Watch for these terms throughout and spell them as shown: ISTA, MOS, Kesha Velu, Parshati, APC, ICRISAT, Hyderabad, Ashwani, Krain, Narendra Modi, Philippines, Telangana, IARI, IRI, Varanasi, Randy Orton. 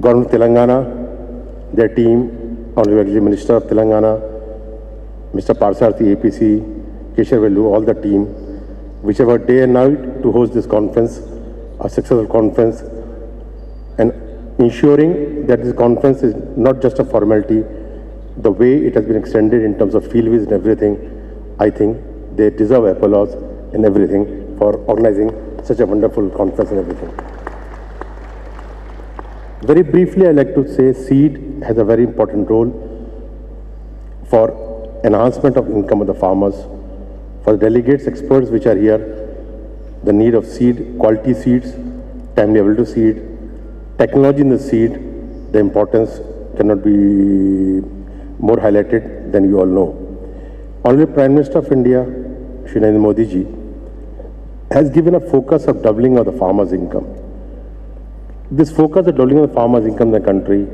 Government of Telangana, their team, Honorable Minister of Telangana, Mr. Parshati, APC, Kesha Velu, all the team, whichever day and night to host this conference, a successful conference, and ensuring that this conference is not just a formality. The way it has been extended in terms of field visits and everything, I think they deserve applause and everything for organizing such a wonderful conference and everything. Very briefly, I'd like to say seed has a very important role for enhancement of income of the farmers. For the delegates, experts which are here, the need of seed, quality seeds, timely available seed, technology in the seed, the importance cannot be more highlighted than you all know. Honorable Prime Minister of India, Shri Narendra Modi ji, has given a focus of doubling of the farmer's income. This focus of doubling of the farmer's income in the country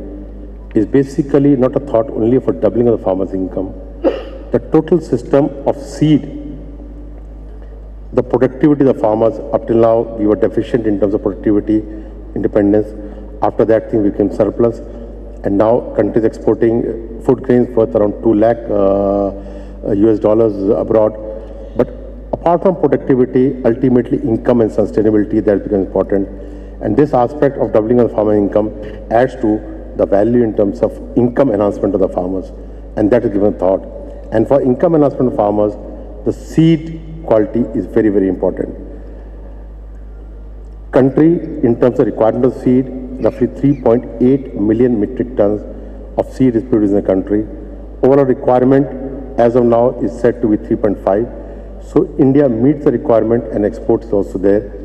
is basically not a thought only for doubling of the farmer's income. The total system of seed, the productivity of the farmers, up till now we were deficient in terms of productivity, independence. After that thing we became surplus. And now countries exporting food grains worth around $2 lakh US abroad. But apart from productivity, ultimately income and sustainability, that becomes important. And this aspect of doubling of the farmer income adds to the value in terms of income enhancement of the farmers. And that is given thought. And for income enhancement of farmers, the seed quality is very, very important. Country, in terms of requirement of seed, roughly 3.8 million metric tons of seed is produced in the country. Overall requirement as of now is said to be 3.5. So India meets the requirement and exports also there.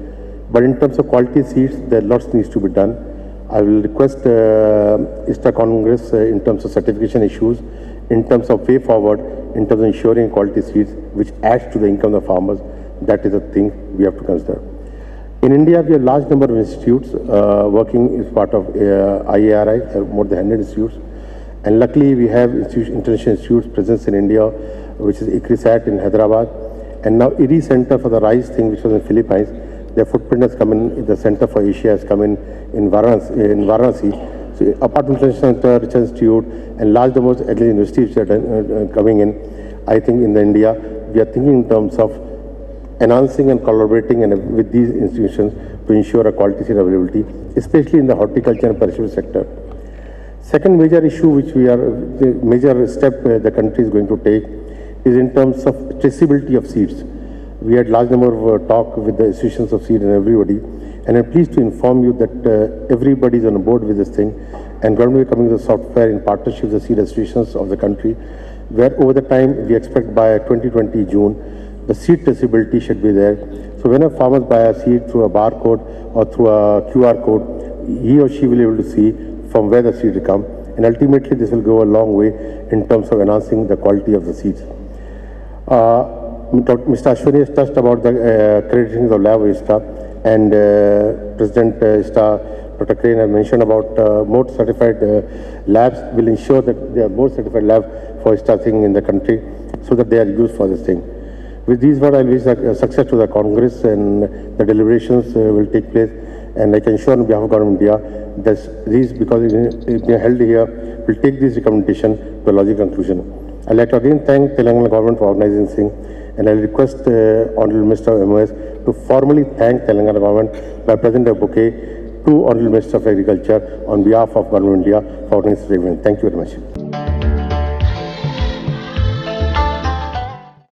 But in terms of quality seeds, there lots needs to be done. I will request ISTA Congress in terms of certification issues, in terms of way forward, in terms of ensuring quality seeds, which adds to the income of the farmers. That is a thing we have to consider. In India, we have a large number of institutes working as part of IARI, more than 100 institutes. And luckily, we have international institutes presence in India, which is ICRISAT in Hyderabad. And now IRI Center for the Rice thing, which was in Philippines, their footprint has come in, the Center for Asia has come in Varanasi. So apart from international center, research institute, and large numbers of universities that are coming in, I think in India, we are thinking in terms of enhancing and collaborating and with these institutions to ensure a quality seed availability, especially in the horticulture and perishable sector. Second major issue which we are, the major step the country is going to take is in terms of traceability of seeds. We had large number of talk with the institutions of seed and everybody, and I'm pleased to inform you that everybody is on board with this thing, and government will coming to the software in partnership with the seed institutions of the country, where over the time we expect by 2020 June, the seed traceability should be there. So when a farmer buys a seed through a barcode or through a QR code, he or she will be able to see from where the seed will come. And ultimately, this will go a long way in terms of enhancing the quality of the seeds. Mr. Ashwani has touched about the accreditations of lab ISTA, and President ISTA, Dr. Krain has mentioned about more certified labs will ensure that there are more certified labs for ISTA thing in the country so that they are used for this thing. With these words, I wish success to the Congress, and the deliberations will take place. And I can assure on behalf of Government of India that these, because they are held here, will take this recommendation to a logical conclusion. I'd like to again thank Telangana government for organizing this thing, and I'll request Honorable Minister of MOS to formally thank Telangana government by presenting a bouquet to Honorable Minister of Agriculture on behalf of Government of India for organizing this event. Thank you very much.